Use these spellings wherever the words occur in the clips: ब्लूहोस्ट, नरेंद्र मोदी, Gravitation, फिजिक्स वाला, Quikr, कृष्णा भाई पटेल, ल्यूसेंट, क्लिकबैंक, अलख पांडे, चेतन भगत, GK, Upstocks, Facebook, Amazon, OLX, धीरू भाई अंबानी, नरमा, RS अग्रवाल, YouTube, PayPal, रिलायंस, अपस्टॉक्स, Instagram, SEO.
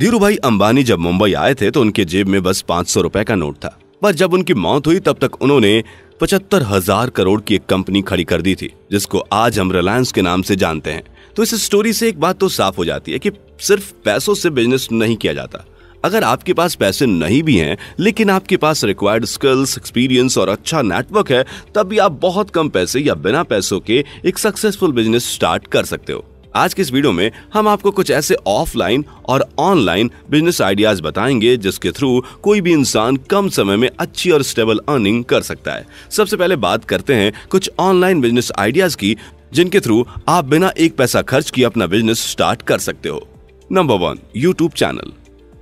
धीरू भाई अंबानी जब मुंबई आए थे तो उनके जेब में बस 500 रुपए का नोट था, पर जब उनकी मौत हुई तब तक उन्होंने 75,000 करोड़ की एक कंपनी खड़ी कर दी थी, जिसको आज हम रिलायंस के नाम से जानते हैं। तो इस स्टोरी से एक बात तो साफ हो जाती है कि सिर्फ पैसों से बिजनेस नहीं किया जाता। अगर आपके पास पैसे नहीं भी हैं लेकिन आपके पास रिक्वायर्ड स्किल्स, एक्सपीरियंस और अच्छा नेटवर्क है, तब भी आप बहुत कम पैसे या बिना पैसों के एक सक्सेसफुल बिजनेस स्टार्ट कर सकते हो। आज के इस वीडियो में हम आपको कुछ ऐसे ऑफलाइन और ऑनलाइन बिजनेस आइडियाज बताएंगे जिसके थ्रू कोई भी इंसान कम समय में अच्छी और स्टेबल अर्निंग कर सकता है। सबसे पहले बात करते हैं कुछ ऑनलाइन बिजनेस आइडियाज की जिनके थ्रू आप बिना एक पैसा खर्च किए अपना बिजनेस स्टार्ट कर सकते हो। Number 1, YouTube channel.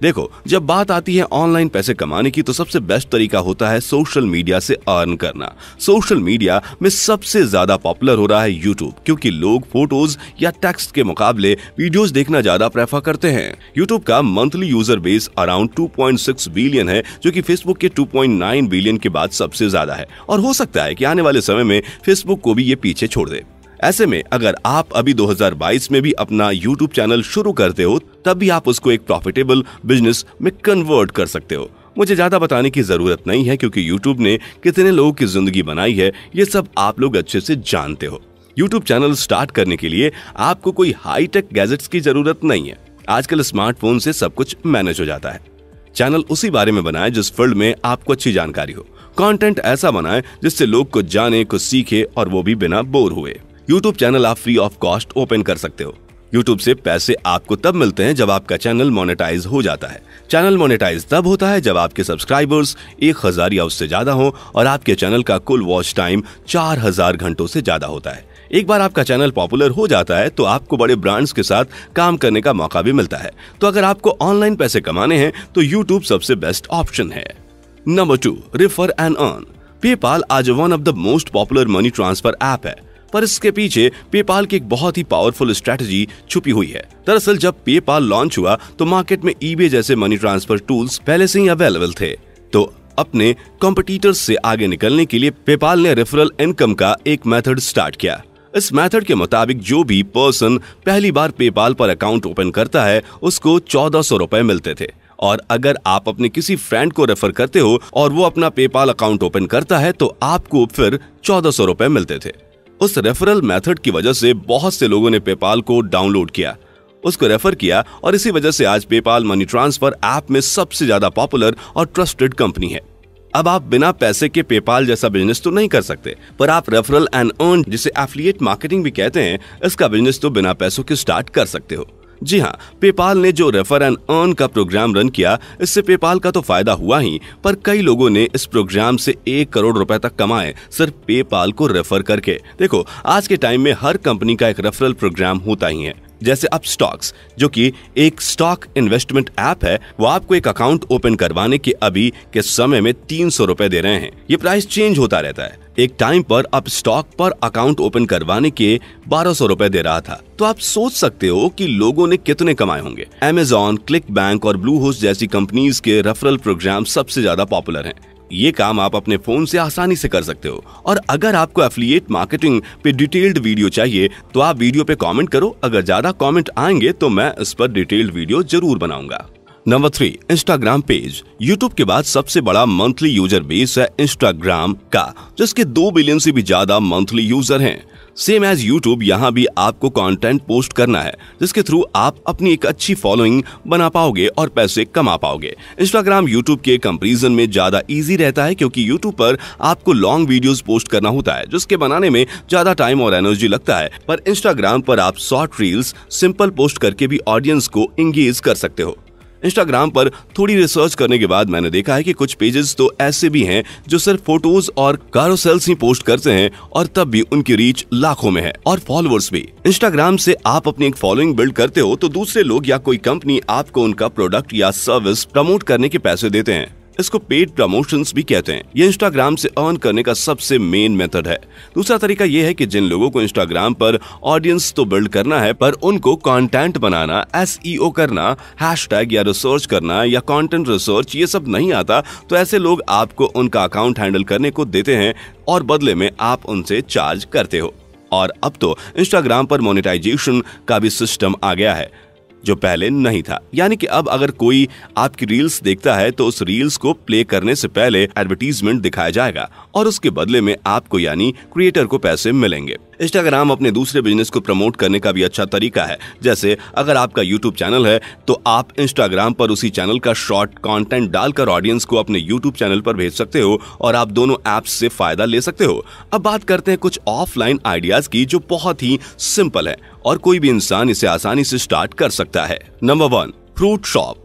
देखो, जब बात आती है ऑनलाइन पैसे कमाने की तो सबसे बेस्ट तरीका होता है सोशल मीडिया से अर्न करना। सोशल मीडिया में सबसे ज्यादा पॉपुलर हो रहा है यूट्यूब, क्योंकि लोग फोटोज या टेक्स्ट के मुकाबले वीडियोस देखना ज्यादा प्रेफर करते हैं। यूट्यूब का monthly user base around 2.6 billion है, जो कि फेसबुक के 2.9 बिलियन के बाद सबसे ज्यादा है, और हो सकता है कि आने वाले समय में फेसबुक को भी ये पीछे छोड़ दे। ऐसे में अगर आप अभी 2022 में भी अपना YouTube चैनल शुरू करते हो, तब भी आप उसको एक प्रॉफिटेबल बिजनेस में कन्वर्ट कर सकते हो। मुझे ज़्यादा बताने की ज़रूरत नहीं है, क्योंकि YouTube ने कितने लोगों की ज़िंदगी बनाई है ये सब आप लोग अच्छे से जानते हो। YouTube चैनल स्टार्ट करने के लिए आपको कोई हाईटेक गैजेट्स की ज़रूरत नहीं है। आजकल स्मार्टफोन से सब कुछ मैनेज हो जाता है। चैनल उसी बारे में बनाएं जिस फील्ड में आपको अच्छी जानकारी हो। कॉन्टेंट ऐसा बनाएं जिससे लोग कुछ जाने, कुछ सीखे और वो भी बिना बोर हुए। YouTube चैनल आप फ्री ऑफ कॉस्ट ओपन कर सकते हो। YouTube से पैसे आपको तब मिलते हैं जब आपका चैनल मोनेटाइज हो जाता है। चैनल मोनेटाइज तब होता है जब आपके सब्सक्राइबर्स 1000 या उससे ज्यादा हो और आपके चैनल का कुल वॉच टाइम 4000 घंटों से ज्यादा होता है। एक बार आपका चैनल पॉपुलर हो जाता है तो आपको बड़े ब्रांड्स के साथ काम करने का मौका भी मिलता है। तो अगर आपको ऑनलाइन पैसे कमाने हैं तो यूट्यूब सबसे बेस्ट ऑप्शन है। Number 2, refer and earn. PayPal आज one of the most popular money transfer app है, पर इसके पीछे पेपाल की एक बहुत ही पावरफुल स्ट्रेटजी छुपी हुई है। दरअसल जब पेपाल लॉन्च हुआ तो मार्केट में eBay जैसे मनी ट्रांसफर टूल्स पहले से ही अवेलेबल थे। तो अपने कॉम्पिटिटर्स से आगे निकलने के लिए पेपाल ने रेफरल इनकम का एक मेथड स्टार्ट किया। इस मेथड के मुताबिक जो भी पर्सन पहली बार पेपाल पर अकाउंट ओपन करता है उसको 1400 रुपए मिलते थे, और अगर आप अपने किसी फ्रेंड को रेफर करते हो और वो अपना पेपाल अकाउंट ओपन करता है तो आपको फिर 1400 रुपए मिलते थे। उस रेफरल मेथड की वजह से बहुत से लोगों ने पेपाल को डाउनलोड किया, उसको रेफर किया, और इसी वजह से आज पेपाल मनी ट्रांसफर ऐप में सबसे ज्यादा पॉपुलर और ट्रस्टेड कंपनी है। अब आप बिना पैसे के पेपाल जैसा बिजनेस तो नहीं कर सकते, पर आप रेफरल एंड अर्न, जिसे एफिलिएट मार्केटिंग भी कहते हैं, इसका बिजनेस तो बिना पैसों के स्टार्ट कर सकते हो। जी हाँ, पेपाल ने जो रेफर एंड अर्न का प्रोग्राम रन किया, इससे पेपाल का तो फायदा हुआ ही, पर कई लोगों ने इस प्रोग्राम से 1 करोड़ रुपए तक कमाए सिर्फ पेपाल को रेफर करके। देखो, आज के टाइम में हर कंपनी का एक रेफरल प्रोग्राम होता ही है, जैसे अपस्टॉक्स, जो कि एक स्टॉक इन्वेस्टमेंट ऐप है, वो आपको एक अकाउंट ओपन करवाने के अभी के समय में 300 रुपए दे रहे हैं। ये प्राइस चेंज होता रहता है। एक टाइम पर अपस्टॉक पर अकाउंट ओपन करवाने के 1200 रुपए दे रहा था। तो आप सोच सकते हो कि लोगों ने कितने कमाए होंगे। Amazon, क्लिकबैंक और ब्लूहोस्ट जैसी कंपनीज के रेफरल प्रोग्राम सबसे ज्यादा पॉपुलर हैं। ये काम आप अपने फोन से आसानी से कर सकते हो। और अगर आपको एफिलिएट मार्केटिंग पे डिटेल्ड वीडियो चाहिए तो आप वीडियो पे कमेंट करो। अगर ज्यादा कमेंट आएंगे तो मैं इस पर डिटेल्ड वीडियो जरूर बनाऊंगा। Number 3, Instagram page. यूट्यूब के बाद सबसे बड़ा मंथली यूजर बेस है इंस्टाग्राम का, जिसके 2 बिलियन से भी ज्यादा मंथली यूजर हैं। सेम एज यूट्यूब, यहाँ भी आपको कंटेंट पोस्ट करना है जिसके थ्रू आप अपनी एक अच्छी फॉलोइंग बना पाओगे और पैसे कमा पाओगे। इंस्टाग्राम यूट्यूब के कंपैरिजन में ज्यादा इजी रहता है, क्योंकि यूट्यूब पर आपको लॉन्ग वीडियोस पोस्ट करना होता है जिसके बनाने में ज्यादा टाइम और एनर्जी लगता है, पर इंस्टाग्राम पर आप शॉर्ट रील्स, सिंपल पोस्ट करके भी ऑडियंस को एंगेज कर सकते हो। इंस्टाग्राम पर थोड़ी रिसर्च करने के बाद मैंने देखा है कि कुछ पेजेस तो ऐसे भी हैं जो सिर्फ फोटोज और कारोसेल्स ही पोस्ट करते हैं, और तब भी उनकी रीच लाखों में है और फॉलोअर्स भी। इंस्टाग्राम से आप अपनी एक फॉलोइंग बिल्ड करते हो तो दूसरे लोग या कोई कंपनी आपको उनका प्रोडक्ट या सर्विस प्रमोट करने के पैसे देते हैं। इसको पेड प्रमोशंस भी कहते हैं। ये इंस्टाग्राम से अर्न करने का सबसे मेन मेथड है। दूसरा तरीका ये है कि जिन लोगों को इंस्टाग्राम पर ऑडियंस तो बिल्ड करना है, पर उनको कंटेंट बनाना, SEO करना, हैशटैग या रिसर्च करना या कंटेंट रिसर्च, ये सब नहीं आता, तो ऐसे लोग आपको उनका अकाउंट हैंडल करने को देते हैं और बदले में आप उनसे चार्ज करते हो। और अब तो इंस्टाग्राम पर मोनेटाइजेशन का भी सिस्टम आ गया है। जो पहले नहीं था। यानी कि अब अगर कोई आपकी रील्स देखता है तो उस रील्स को प्ले करने से पहले एडवर्टीजमेंट दिखाया जाएगा और उसके बदले में आपको यानी क्रिएटर को पैसे मिलेंगे। इंस्टाग्राम अपने दूसरे बिजनेस को प्रमोट करने का भी अच्छा तरीका है। जैसे अगर आपका यूट्यूब चैनल है तो आप इंस्टाग्राम पर उसी चैनल का शॉर्ट कंटेंट डालकर ऑडियंस को अपने यूट्यूब चैनल पर भेज सकते हो और आप दोनों ऐप्स से फायदा ले सकते हो। अब बात करते हैं कुछ ऑफलाइन आइडियाज की जो बहुत ही सिंपल है और कोई भी इंसान इसे आसानी से स्टार्ट कर सकता है। Number 1, fruit shop.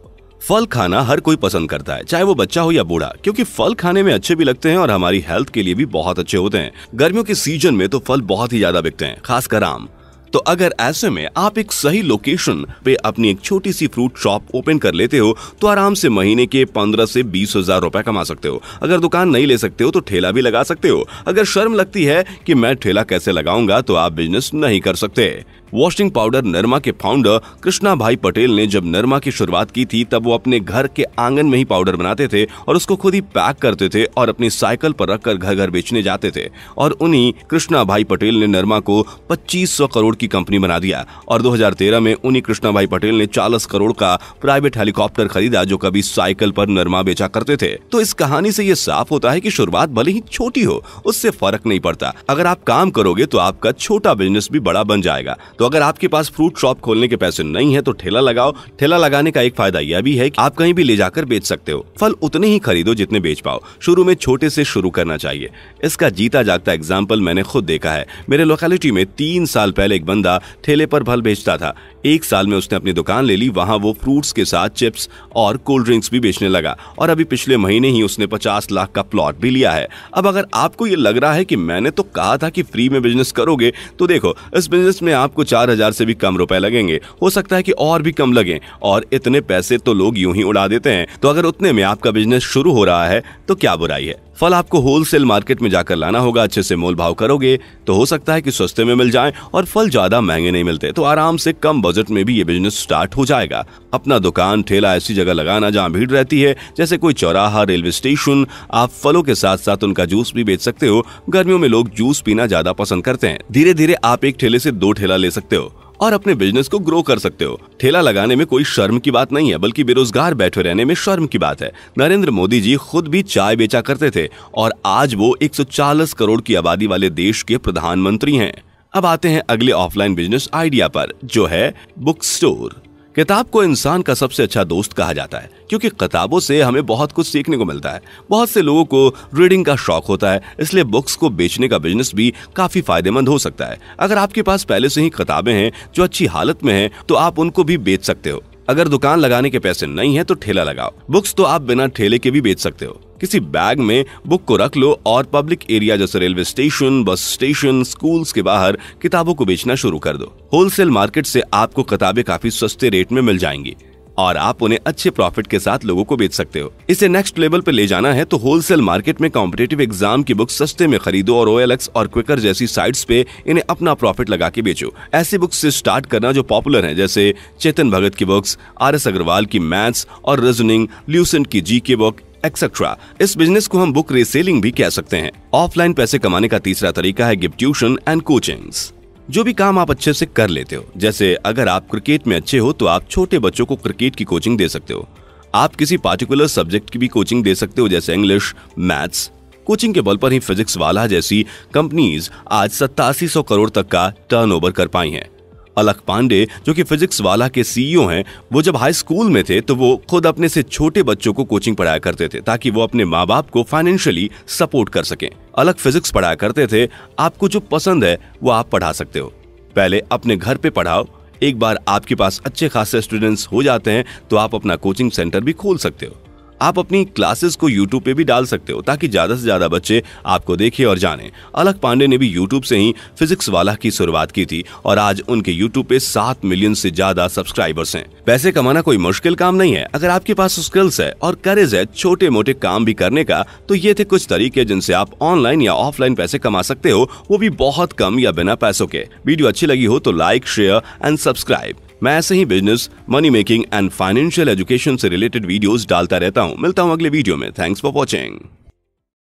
फल खाना हर कोई पसंद करता है, चाहे वो बच्चा हो या बूढ़ा, क्योंकि फल खाने में अच्छे भी लगते हैं और हमारी हेल्थ के लिए भी बहुत अच्छे होते हैं। गर्मियों के सीजन में तो फल बहुत ही ज्यादा बिकते हैं, खासकर आम। तो अगर ऐसे में आप एक सही लोकेशन पे अपनी एक छोटी सी फ्रूट शॉप ओपन कर लेते हो तो आराम से महीने के 15 से 20 हजार रुपए कमा सकते हो। अगर दुकान नहीं ले सकते हो तो ठेला भी लगा सकते हो। अगर शर्म लगती है कि मैं ठेला कैसे लगाऊंगा तो आप बिजनेस नहीं कर सकते। वॉशिंग पाउडर नरमा के फाउंडर कृष्णा भाई पटेल ने जब नरमा की शुरुआत की थी तब वो अपने घर के आंगन में ही पाउडर बनाते थे और उसको खुद ही पैक करते थे और अपनी साइकिल पर रखकर घर घर बेचने जाते थे। और उन्हीं कृष्णा भाई पटेल ने नरमा को 2500 करोड़ की कंपनी बना दिया और 2013 में उन्हीं कृष्णा भाई पटेल ने 40 करोड़ का प्राइवेट हेलीकॉप्टर खरीदा जो कभी साइकिल पर नरमा बेचा करते थे। तो इस कहानी से ये साफ होता है कि शुरुआत भले ही छोटी हो उससे फर्क नहीं पड़ता। अगर आप काम करोगे तो आपका छोटा बिजनेस भी बड़ा बन जाएगा। तो अगर आपके पास फ्रूट शॉप खोलने के पैसे नहीं है तो ठेला लगाओ। ठेला लगाने का एक फायदा यह भी है कि आप कहीं भी ले जाकर बेच सकते हो। फल उतने ही खरीदो जितने बेच पाओ। शुरू में छोटे से शुरू करना चाहिए। इसका जीता जागता एग्जाम्पल मैंने खुद देखा है। मेरे लोकेलिटी में 3 साल पहले एक बंदा ठेले पर फल बेचता था। 1 साल में उसने अपनी दुकान ले ली। वहाँ वो फ्रूट्स के साथ चिप्स और कोल्ड ड्रिंक्स भी बेचने लगा और अभी पिछले महीने ही उसने 50 लाख का प्लॉट भी लिया है। अब अगर आपको ये लग रहा है कि मैंने तो कहा था कि फ्री में बिजनेस करोगे, तो देखो इस बिजनेस में आपको 4000 से भी कम रुपए लगेंगे, हो सकता है कि और भी कम लगे, और इतने पैसे तो लोग यूं ही उड़ा देते हैं। तो अगर उतने में आपका बिजनेस शुरू हो रहा है तो क्या बुराई है। फल आपको होलसेल मार्केट में जाकर लाना होगा। अच्छे से मोल भाव करोगे तो हो सकता है कि सस्ते में मिल जाएं, और फल ज्यादा महंगे नहीं मिलते, तो आराम से कम बजट में भी ये बिजनेस स्टार्ट हो जाएगा। अपना दुकान ठेला ऐसी जगह लगाना जहाँ भीड़ रहती है, जैसे कोई चौराहा, रेलवे स्टेशन। आप फलों के साथ साथ उनका जूस भी बेच सकते हो। गर्मियों में लोग जूस पीना ज्यादा पसंद करते हैं। धीरे धीरे आप एक ठेले से 2 ठेला ले सकते हो और अपने बिजनेस को ग्रो कर सकते हो। ठेला लगाने में कोई शर्म की बात नहीं है, बल्कि बेरोजगार बैठे रहने में शर्म की बात है। नरेंद्र मोदी जी खुद भी चाय बेचा करते थे और आज वो 140 करोड़ की आबादी वाले देश के प्रधानमंत्री हैं। अब आते हैं अगले ऑफलाइन बिजनेस आइडिया पर, जो है बुक स्टोर। किताब को इंसान का सबसे अच्छा दोस्त कहा जाता है, क्योंकि किताबों से हमें बहुत कुछ सीखने को मिलता है। बहुत से लोगों को रीडिंग का शौक होता है, इसलिए बुक्स को बेचने का बिजनेस भी काफी फायदेमंद हो सकता है। अगर आपके पास पहले से ही किताबें हैं जो अच्छी हालत में हैं तो आप उनको भी बेच सकते हो। अगर दुकान लगाने के पैसे नहीं है तो ठेला लगाओ। बुक्स तो आप बिना ठेले के भी बेच सकते हो। किसी बैग में बुक को रख लो और पब्लिक एरिया जैसे railway station, bus station, schools के बाहर किताबों को बेचना शुरू कर दो। होलसेल मार्केट से आपको किताबें काफी सस्ते रेट में मिल जाएंगी और आप उन्हें अच्छे प्रॉफिट के साथ लोगों को बेच सकते हो। इसे नेक्स्ट लेवल पे ले जाना है तो होलसेल मार्केट में कॉम्पिटेटिव एग्जाम की बुक्स सस्ते में खरीदो और OLX और Quikr जैसी साइट्स पे इन्हें अपना प्रॉफिट लगा के बेचो। ऐसी बुक्स से स्टार्ट करना जो पॉपुलर हैं, जैसे चेतन भगत की बुक्स, RS अग्रवाल की मैथ्स और रीजनिंग, ल्यूसेंट की GK बुक एक्सेट्रा। इस बिजनेस को हम बुक रीसेलिंग भी कह सकते हैं। ऑफलाइन पैसे कमाने का तीसरा तरीका है गिफ्ट ट्यूशन एंड कोचिंग्स। जो भी काम आप अच्छे से कर लेते हो, जैसे अगर आप क्रिकेट में अच्छे हो तो आप छोटे बच्चों को क्रिकेट की कोचिंग दे सकते हो। आप किसी पार्टिकुलर सब्जेक्ट की भी कोचिंग दे सकते हो, जैसे इंग्लिश, मैथ्स। कोचिंग के बल पर ही फिजिक्स वाला जैसी कंपनीज आज 8700 करोड़ तक का टर्नओवर कर पाई हैं। अलख पांडे जो कि फिजिक्स वाला के CEO हैं, वो जब हाई स्कूल में थे तो वो खुद अपने से छोटे बच्चों को कोचिंग पढ़ाया करते थे ताकि वो अपने माँ बाप को फाइनेंशियली सपोर्ट कर सकें। अलख फिजिक्स पढ़ाया करते थे। आपको जो पसंद है वो आप पढ़ा सकते हो। पहले अपने घर पे पढ़ाओ। एक बार आपके पास अच्छे खासे स्टूडेंट्स हो जाते हैं तो आप अपना कोचिंग सेंटर भी खोल सकते हो। आप अपनी क्लासेस को YouTube पे भी डाल सकते हो ताकि ज्यादा से ज्यादा बच्चे आपको देखें और जानें। अलख पांडे ने भी YouTube से ही फिजिक्स वाला की शुरुआत की थी और आज उनके YouTube पे 7 मिलियन से ज्यादा सब्सक्राइबर्स हैं। पैसे कमाना कोई मुश्किल काम नहीं है। अगर आपके पास स्किल्स है और करेज है छोटे मोटे काम भी करने का, तो ये थे कुछ तरीके जिनसे आप ऑनलाइन या ऑफलाइन पैसे कमा सकते हो, वो भी बहुत कम या बिना पैसों के। वीडियो अच्छी लगी हो तो लाइक, शेयर एंड सब्सक्राइब। मैं ऐसे ही business, money making and financial education से रिलेटेड वीडियोस डालता रहता हूँ। मिलता हूँ अगले वीडियो में। Thanks for watching.